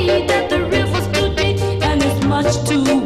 me that the river stood me, and it's much too